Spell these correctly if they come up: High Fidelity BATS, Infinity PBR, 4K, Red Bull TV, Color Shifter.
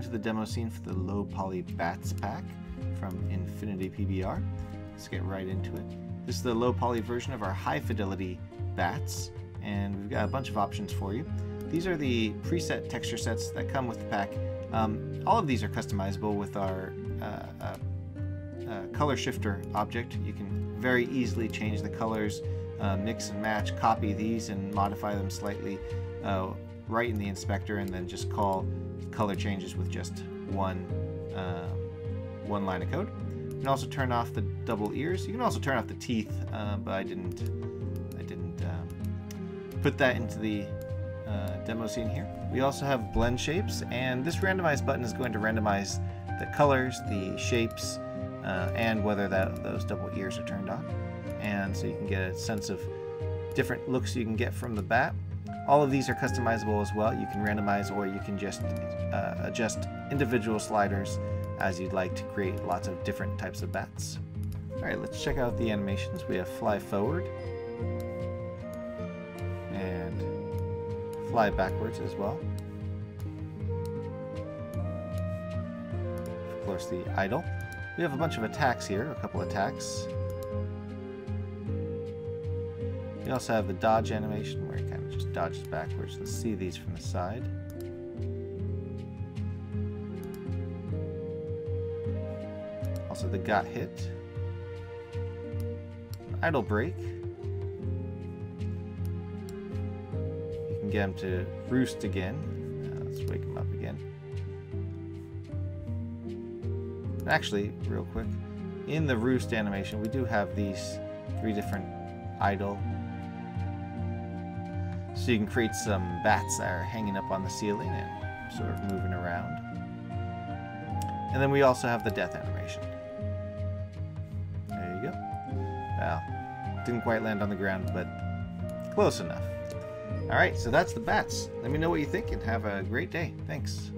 welcome to the demo scene for the Low Poly BATS pack from Infinity PBR. Let's get right into it. This is the low poly version of our High Fidelity BATS, and we've got a bunch of options for you. These are the preset texture sets that come with the pack. All of these are customizable with our Color Shifter object. You can very easily change the colors, mix and match, copy these and modify them slightly right in the inspector, and then just call color changes with just one line of code. You can also turn off the double ears. You can also turn off the teeth, but I didn't put that into the demo scene here. We also have blend shapes, and this randomize button is going to randomize the colors, the shapes, and whether those double ears are turned on. And so you can get a sense of different looks you can get from the bat. All of these are customizable as well. You can randomize, or you can just adjust individual sliders as you'd like to create lots of different types of bats. All right, let's check out the animations. We have fly forward and fly backwards as well. Of course, the idle. We have a bunch of attacks here, a couple attacks. We also have the dodge animation where it kind of just dodges backwards. Let's see these from the side. Also the got hit, idle break. You can get him to roost again. Let's wake him up again. Actually, real quick, in the roost animation, we do have these three different idle. So you can create some bats that are hanging up on the ceiling and sort of moving around. And then we also have the death animation. There you go. Well, didn't quite land on the ground, but close enough. All right, so that's the bats. Let me know what you think and have a great day. Thanks.